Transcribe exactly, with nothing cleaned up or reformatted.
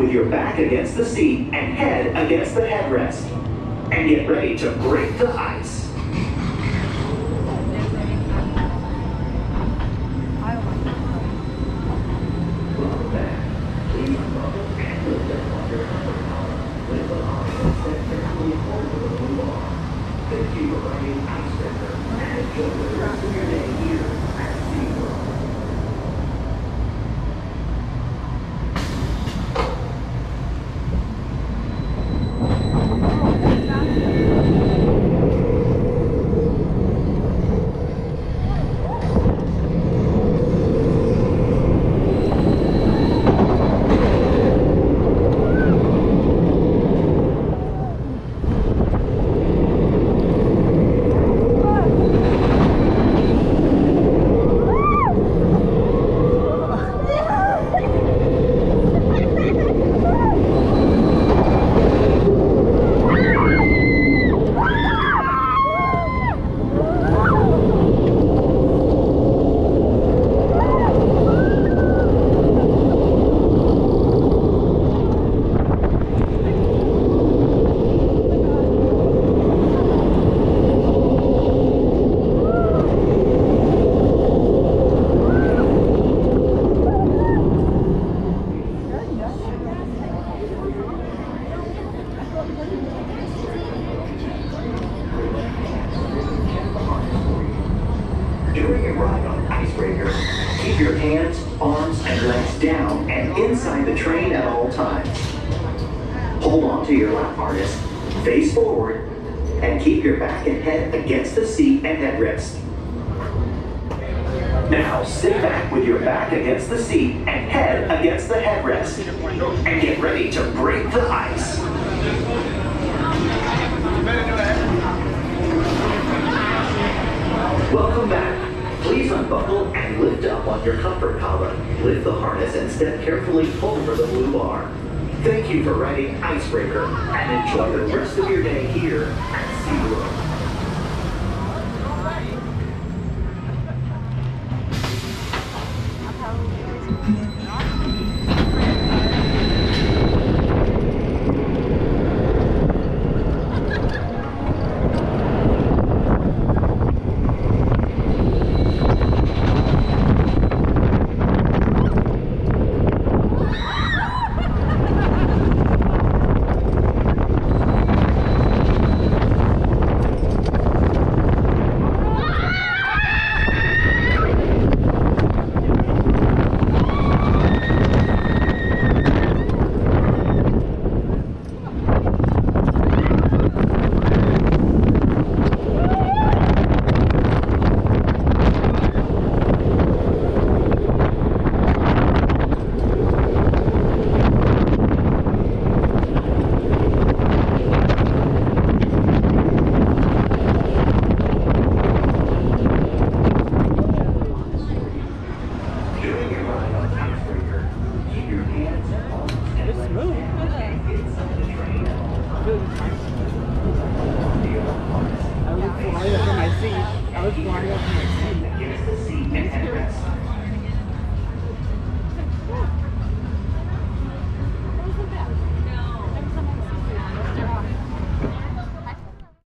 with your back against the seat and head against the headrest. And get ready to break the ice. During a ride on Icebreaker, keep your hands, arms, and legs down and inside the train at all times. Hold on to your lap harness, face forward, and keep your back and head against the seat and headrest. Now sit back with your back against the seat and head against the headrest, and get ready to break the ice. Welcome back. Please unbuckle and lift up on your comfort collar. Lift the harness and step carefully over the blue bar. Thank you for riding Icebreaker and enjoy the rest of your day here at SeaWorld. I was blind.